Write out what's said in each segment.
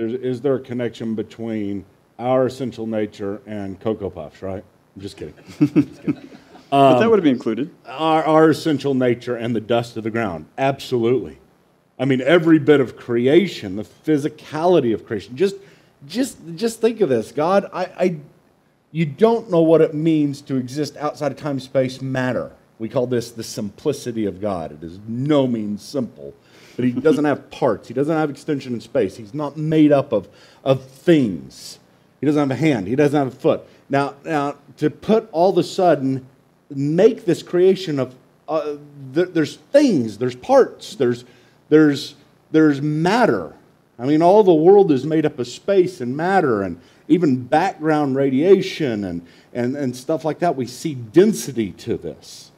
Is there a connection between our essential nature and Cocoa Puffs, right? I'm just kidding. But that would be included. Our essential nature and the dust of the ground. Absolutely. I mean, every bit of creation, the physicality of creation. Just think of this. God, you don't know what it means to exist outside of time, space, matter. We call this the simplicity of God. It is no means simple. But he doesn't have parts. He doesn't have extension in space. He's not made up of things. He doesn't have a hand. He doesn't have a foot. Now to put all of a sudden, make this creation of, there's things, there's parts, there's matter. I mean, all the world is made up of space and matter and even background radiation and stuff like that. We see density to this.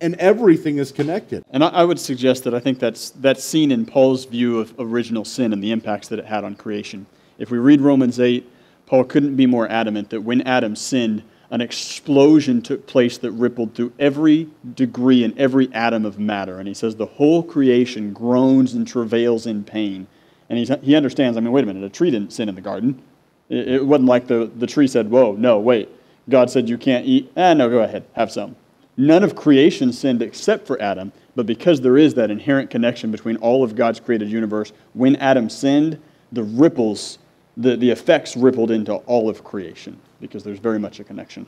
And everything is connected. And I would suggest that I think that's seen in Paul's view of original sin and the impacts that it had on creation. If we read Romans 8, Paul couldn't be more adamant that when Adam sinned, an explosion took place that rippled through every degree and every atom of matter. And he says the whole creation groans and travails in pain. And he understands, I mean, wait a minute, a tree didn't sin in the garden. It wasn't like the tree said, whoa, no, wait. God said you can't eat. No, go ahead, have some. None of creation sinned except for Adam, but because there is that inherent connection between all of God's created universe, when Adam sinned, the ripples, the effects rippled into all of creation, because there's very much a connection.